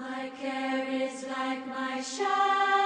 My care is like my shadow.